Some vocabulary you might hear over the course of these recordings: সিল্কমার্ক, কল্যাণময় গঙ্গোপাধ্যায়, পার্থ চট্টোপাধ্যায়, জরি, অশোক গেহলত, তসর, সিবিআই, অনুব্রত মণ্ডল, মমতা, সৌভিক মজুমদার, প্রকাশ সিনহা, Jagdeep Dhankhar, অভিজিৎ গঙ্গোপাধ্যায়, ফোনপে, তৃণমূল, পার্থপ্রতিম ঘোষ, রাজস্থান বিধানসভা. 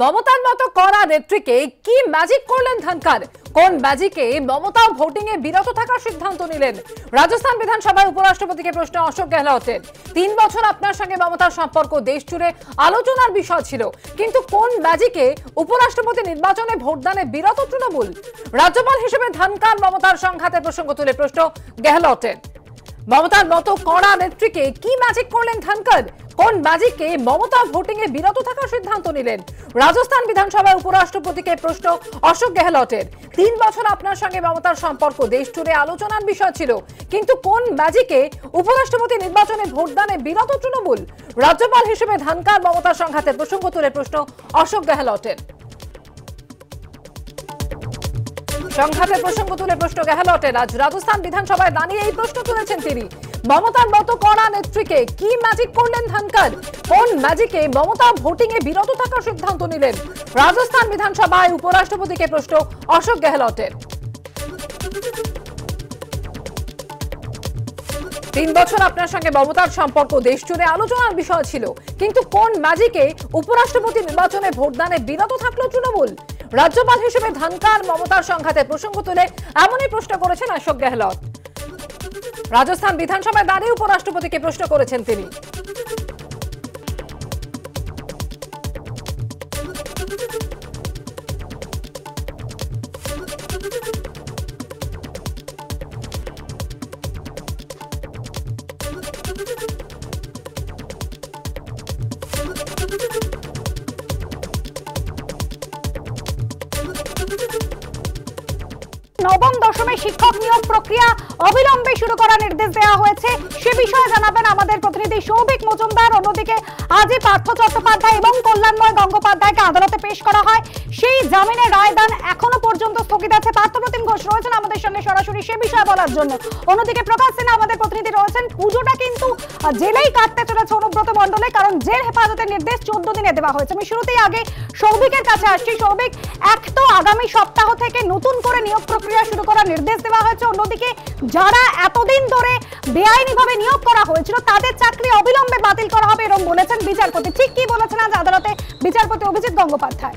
মমতার মতো কড়া নেত্রীকে কি ম্যাজিক করলেন ধনখড়? কোন ম্যাজিকে মমতা ভোটিং এ বিরত থাকার সিদ্ধান্ত নিলেন? রাজস্থান বিধানসভায় উপরাষ্ট্রপতিকে প্রশ্ন অশোক গেহলতের। 3 বছর আপনার সঙ্গে মমতার সম্পর্ক দেশ জুড়ে আলোচনার বিষয় ছিল, কিন্তু কোন ম্যাজিকে উপরাষ্ট্রপতি নির্বাচনে ভোটদানে বিরত তৃণমূল? রাজ্যপাল হিসেবে ধনখড় মমতার সংঘাতের প্রসঙ্গ তুলে প্রশ্ন গেহলতের। মমতার মতো কড়া নেত্রীকে কি ম্যাজিক করলেন ধনখড়? কোন ম্যাজিকে মমতা ভোটিং এ বিরত থাকার সিদ্ধান্ত নিলেন? রাজস্থান বিধানসভায় উপরাষ্ট্রপতিকে প্রশ্ন অশোক গেহলতের। 3 বছর আপনার সঙ্গে মমতার সম্পর্ক দেশ জুড়ে আলোচনার বিষয় ছিল, কিন্তু কোন ম্যাজিকে উপরাষ্ট্রপতি নির্বাচনে ভোটদানে বিরত তৃণমূল? রাজ্যপাল হিসেবে ধনখড় মমতার সংঘাতের প্রসঙ্গ তুলে প্রশ্ন অশোক গেহলতের। সংঘাতের প্রসঙ্গ তুলে প্রশ্ন গেহলতের। আজ রাজস্থান বিধানসভায় দাঁড়িয়ে এই প্রশ্ন তুলেছেন তিনি। মমতার মতো কড়া নেত্রীকে কি ম্যাজিক করলেন ধনখড়? কোন ম্যাজিকে মমতা ভোটিং এ বিরত থাকার সিদ্ধান্ত নিলেন? রাজস্থান বিধানসভায় উপরাষ্ট্রপতিকে প্রশ্ন অশোক গেহলতের। 3 বছর আপনার সঙ্গে মমতার সম্পর্ক দেশ জুড়ে আলোচনার বিষয় ছিল, কিন্তু কোন ম্যাজিকে উপরাষ্ট্রপতি নির্বাচনে ভোটদানে বিরত থাকলো তৃণমূল? রাজ্যপাল হিসেবে ধনখড় মমতার সংঘাতের প্রসঙ্গ তুলে এমনই প্রশ্ন করেছেন অশোক গেহলত। রাজস্থান বিধানসভায় দাঁড়িয়ে উপরাষ্ট্রপতিকে প্রশ্ন করেছেন তিনি। নবম দশমে শিক্ষক নিয়োগ প্রক্রিয়া অবিলম্বে শুরু করার নির্দেশ দেওয়া হয়েছে, সে বিষয়ে জানাবেন আমাদের প্রতিনিধি সৌভিক মজুমদার। অন্যদিকে আজই পার্থ চট্টোপাধ্যায় এবং কল্যাণময় গঙ্গোপাধ্যায়কে আদালতে পেশ করা হয়, সেই জামিনের রায়দান এখনো পর্যন্ত স্থগিত আছে। পার্থপ্রতিম ঘোষ রয়েছেন আমাদের সঙ্গে সরাসরি সে বিষয়ে বলার জন্য। অন্যদিকে প্রকাশ সিনহা আমাদের প্রতিনিধি রয়েছেন। পুজোটা কিন্তু জেলেই কাটতে চলেছে অনুব্রত মণ্ডলে, কারণ জেল হেফাজতের নির্দেশ 14 দিনে দেওয়া হয়েছে। আমি শুরুতেই আগে সৌভিকের কাছে আসছি। সৌভিক, এক তো আগামী সপ্তাহ থেকে নতুন করে নিয়োগ প্রক্রিয়া শুরু করার নির্দেশ দেওয়া হয়েছে, অন্যদিকে যারা এতদিন ধরে বেআইনিভাবে নিয়োগ করা হয়েছিল তাদের চাকরি অবিলম্বে বাতিল করা হবে এরকম বলেছেন বিচারপতি। ঠিক কি বলেছেন আজ আদালতে বিচারপতি অভিজিৎ গঙ্গোপাধ্যায়?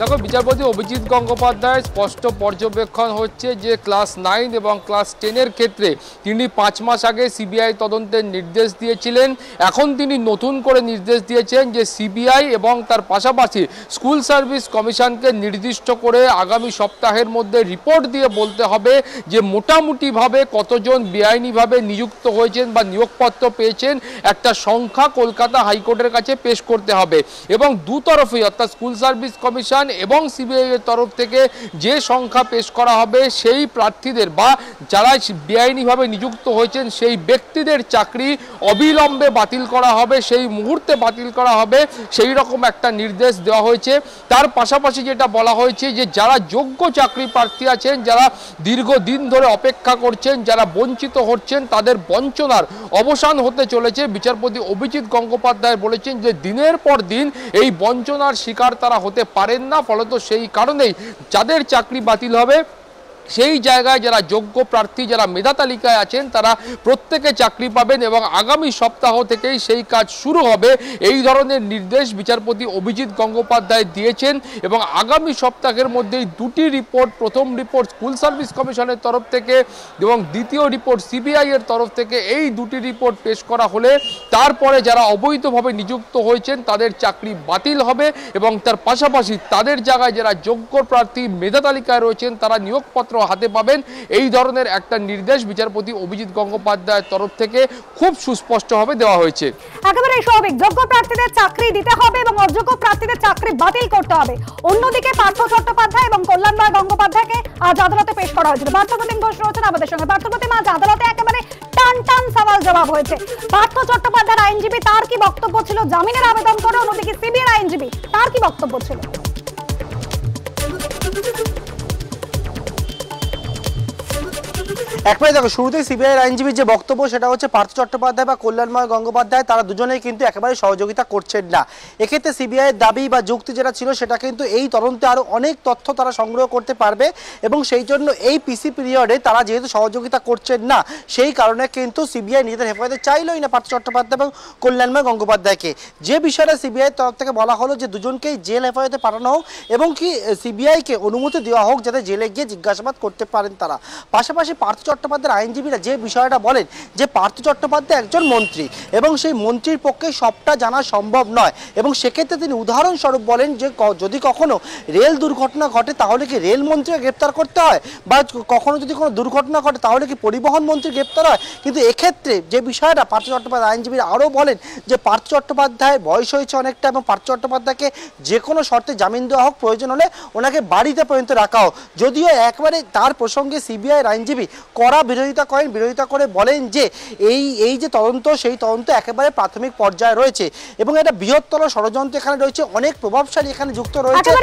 দেখো, বিচারপতি অভিজিৎ গঙ্গোপাধ্যায় স্পষ্ট পর্যবেক্ষণ হচ্ছে যে ক্লাস 9 এবং ক্লাস 10-এর ক্ষেত্রে তিনি 5 মাস আগে সিবিআই তদন্তের নির্দেশ দিয়েছিলেন। এখন তিনি নতুন করে নির্দেশ দিয়েছেন যে সিবিআই এবং তার পাশাপাশি স্কুল সার্ভিস কমিশনকে নির্দিষ্ট করে আগামী সপ্তাহের মধ্যে রিপোর্ট দিয়ে বলতে হবে যে মোটামুটিভাবে কতজন বেআইনিভাবে নিযুক্ত হয়েছেন বা নিয়োগপত্র পেয়েছেন, একটা সংখ্যা কলকাতা হাইকোর্টের কাছে পেশ করতে হবে। এবং দুতরফেই অর্থাৎ স্কুল সার্ভিস কমিশন এবং সিবিআই এর তরফ থেকে যে সংখ্যা পেশ করা হবে সেই প্রার্থীদের বা যারা বেআইনিভাবে নিযুক্ত হয়েছেন সেই ব্যক্তিদের চাকরি অবিলম্বে বাতিল করা হবে, সেই মুহূর্তে বাতিল করা হবে, সেই রকম একটা নির্দেশ দেওয়া হয়েছে। তার পাশাপাশি যেটা বলা হয়েছে যে যারা যোগ্য চাকরি প্রার্থী আছেন, যারা দীর্ঘদিন ধরে অপেক্ষা করছেন, যারা বঞ্চিত হচ্ছেন, তাদের বঞ্চনার অবসান হতে চলেছে। বিচারপতি অভিজিৎ গঙ্গোপাধ্যায় বলেছেন যে দিনের পর দিন এই বঞ্চনার শিকার তারা হতে পারেন না, ফলত সেই কারণেই যাদের চাকরি বাতিল হবে সেই জায়গায় যারা যোগ্য প্রার্থী, যারা মেধা তালিকায় আছেন, তারা প্রত্যেকে চাকরি পাবেন এবং আগামী সপ্তাহ থেকেই সেই কাজ শুরু হবে। এই ধরনের নির্দেশ বিচারপতি অভিজিৎ গঙ্গোপাধ্যায় দিয়েছেন এবং আগামী সপ্তাহের মধ্যেই 2টি রিপোর্ট, প্রথম রিপোর্ট স্কুল সার্ভিস কমিশনের তরফ থেকে এবং দ্বিতীয় রিপোর্ট সিবিআই এর তরফ থেকে, এই 2টি রিপোর্ট পেশ করা হলে তারপরে যারা অবৈধভাবে নিযুক্ত হয়েছেন তাদের চাকরি বাতিল হবে এবং তার পাশাপাশি তাদের জায়গায় যারা যোগ্য প্রার্থী মেধা তালিকায় রয়েছেন তারা নিয়োগপত্র হাতে পাবেন। এই ধরনের একটা নির্দেশ বিচারপতি অভিজিৎ গঙ্গোপাধ্যায়ের তরফ থেকে খুব সুস্পষ্টভাবে দেওয়া হয়েছে। একেবারে স্বাভাবিক, যোগ্য প্রার্থীদের চাকরি দিতে হবে এবং অযোগ্য প্রার্থীদের চাকরি বাতিল করতে হবে। অন্যদিকে পার্থ চট্টোপাধ্যায় এবং কল্যাণময় গঙ্গোপাধ্যায়কে আজ আদালতে পেশ করা হয়েছিল। পার্থপ্রতিম ঘোষ রয়েছেন আমাদের সঙ্গে। পার্থপ্রতিম, আজ আদালতে একেবারে টান টান সওয়াল জবাব হয়েছে। পার্থ চট্টোপাধ্যায়ের আইনজীবী তার কি বক্তব্য ছিল জামিনের আবেদন করে, অন্যদিকে সিবিআই আইনজীবী তার কি বক্তব্য ছিল? একবারে দেখো শুরুতেই সিবিআইয়ের আইনজীবীর যে বক্তব্য সেটা হচ্ছে পার্থ চট্টোপাধ্যায় বা কল্যাণময় গঙ্গোপাধ্যায় তারা দুজনেই কিন্তু একেবারে সহযোগিতা করছেন না। এক্ষেত্রে সিবিআইয়ের দাবি বা যুক্তি যেটা ছিল সেটা কিন্তু এই তদন্তে আরও অনেক তথ্য তারা সংগ্রহ করতে পারবে এবং সেই জন্য এই পিসি পিরিয়ডে তারা যেহেতু সহযোগিতা করছেন না সেই কারণে কিন্তু সিবিআই নিজেদের হেফাজতে চাইলই না পার্থ চট্টোপাধ্যায় এবং কল্যাণময় গঙ্গোপাধ্যায়কে। যে বিষয়টা সিবিআইয়ের তরফ থেকে বলা হলো যে দুজনকেই জেল হেফাজতে পাঠানো হোক এবং কি সিবিআইকে অনুমতি দেওয়া হোক যাতে জেলে গিয়ে জিজ্ঞাসাবাদ করতে পারেন তারা। পাশাপাশি পার্থ চট্টোপাধ্যায়ের আইনজীবীরা যে বিষয়টা বলেন যে পার্থ চট্টোপাধ্যায় একজন মন্ত্রী এবং সেই মন্ত্রীর পক্ষে সবটা জানা সম্ভব নয় এবং সেক্ষেত্রে তিনি উদাহরণস্বরূপ বলেন যে যদি কখনো রেল দুর্ঘটনা ঘটে তাহলে কি রেল মন্ত্রীকে গ্রেপ্তার করতে হয় বা কখনো যদি কোনো দুর্ঘটনা ঘটে তাহলে কি পরিবহন মন্ত্রী গ্রেপ্তার হয়। কিন্তু এক্ষেত্রে যে বিষয়টা পার্থ চট্টোপাধ্যায় আইনজীবীরা আরও বলেন যে পার্থ চট্টোপাধ্যায় বয়স হয়েছে অনেকটা এবং পার্থ চট্টোপাধ্যায়কে যে কোনো শর্তে জামিন দেওয়া হোক, প্রয়োজন হলে ওনাকে বাড়িতে পর্যন্ত রাখা হোক। যদিও একবারে তার প্রসঙ্গে সিবিআইয়ের আইনজীবী কড়া বিরোধিতা করেন, বিরোধিতা করে বলেন যে এই যে তদন্ত সেই তদন্ত একেবারে প্রাথমিক পর্যায়ে রয়েছে এবং এটা বৃহত্তর ষড়যন্ত্র এখানে রয়েছে, অনেক প্রভাবশালী এখানে যুক্ত রয়েছে।